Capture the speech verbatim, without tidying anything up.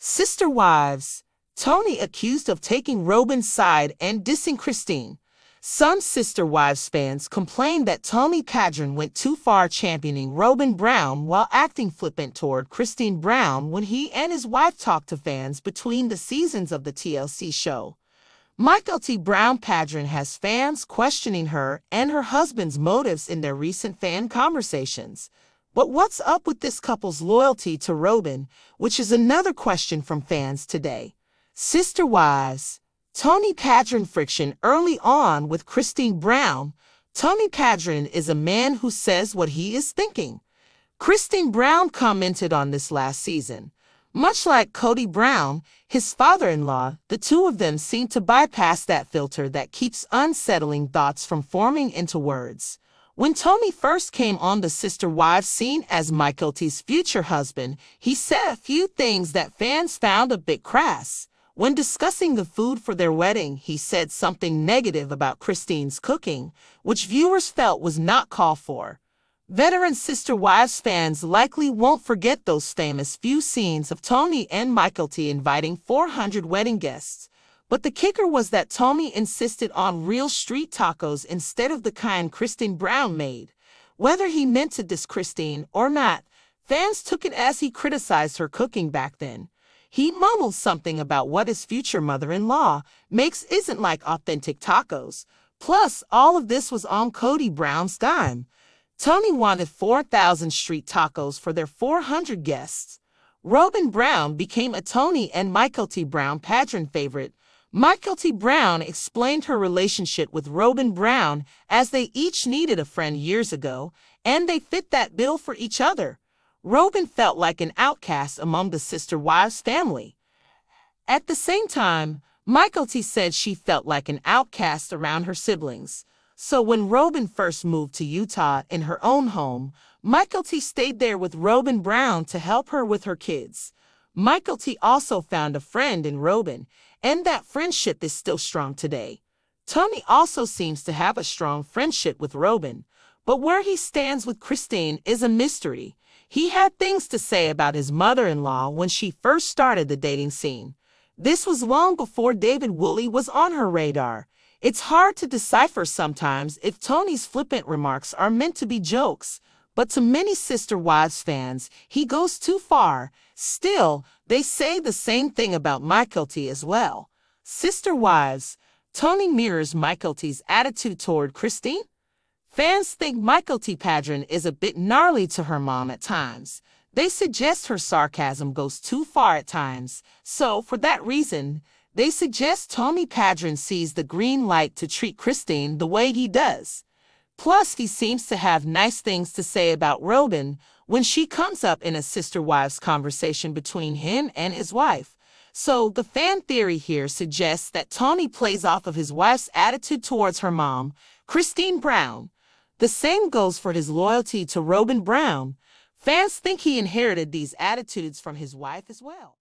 Sister Wives. Tony accused of taking Robyn's side and dissing Christine. Some Sister Wives fans complained that Tony Padron went too far championing Robyn Brown while acting flippant toward Christine Brown when he and his wife talked to fans between the seasons of the T L C show. Mykelti Brown Padron has fans questioning her and her husband's motives in their recent fan conversations. But what's up with this couple's loyalty to Robyn, which is another question from fans today? Sister Wives. Tony Padron friction early on with Christine Brown. Tony Padron is a man who says what he is thinking. Christine Brown commented on this last season. Much like Kody Brown, his father-in-law, the two of them seem to bypass that filter that keeps unsettling thoughts from forming into words. When Tony first came on the Sister Wives scene as Mykelti's future husband, he said a few things that fans found a bit crass. When discussing the food for their wedding, he said something negative about Christine's cooking, which viewers felt was not called for. Veteran Sister Wives fans likely won't forget those famous few scenes of Tony and Mykelti inviting four hundred wedding guests. But the kicker was that Tony insisted on real street tacos instead of the kind Christine Brown made. Whether he meant to diss Christine or not, fans took it as he criticized her cooking back then. He mumbled something about what his future mother-in-law makes isn't like authentic tacos. Plus, all of this was on Kody Brown's dime. Tony wanted four thousand street tacos for their four hundred guests. Robyn Brown became a Tony and Mykelti Brown Padron favorite. Mykelti Brown explained her relationship with Robyn Brown as they each needed a friend years ago, and they fit that bill for each other. Robyn felt like an outcast among the Sister Wives family. At the same time, Mykelti said she felt like an outcast around her siblings. So when Robyn first moved to Utah in her own home, Mykelti stayed there with Robyn Brown to help her with her kids. Mykelti also found a friend in Robyn, and that friendship is still strong today. Tony also seems to have a strong friendship with Robyn, but where he stands with Christine is a mystery. He had things to say about his mother-in-law when she first started the dating scene. This was long before David Woolley was on her radar. It's hard to decipher sometimes if Tony's flippant remarks are meant to be jokes, but to many Sister Wives fans, he goes too far. Still, they say the same thing about Mykelti as well. Sister Wives. Tony mirrors Mykelti's attitude toward Christine. Fans think Mykelti Padron is a bit gnarly to her mom at times. They suggest her sarcasm goes too far at times. So, for that reason, they suggest Tony Padron sees the green light to treat Christine the way he does. Plus, he seems to have nice things to say about Robyn when she comes up in a Sister Wives conversation between him and his wife. So, the fan theory here suggests that Tony plays off of his wife's attitude towards her mom, Christine Brown. The same goes for his loyalty to Robyn Brown. Fans think he inherited these attitudes from his wife as well.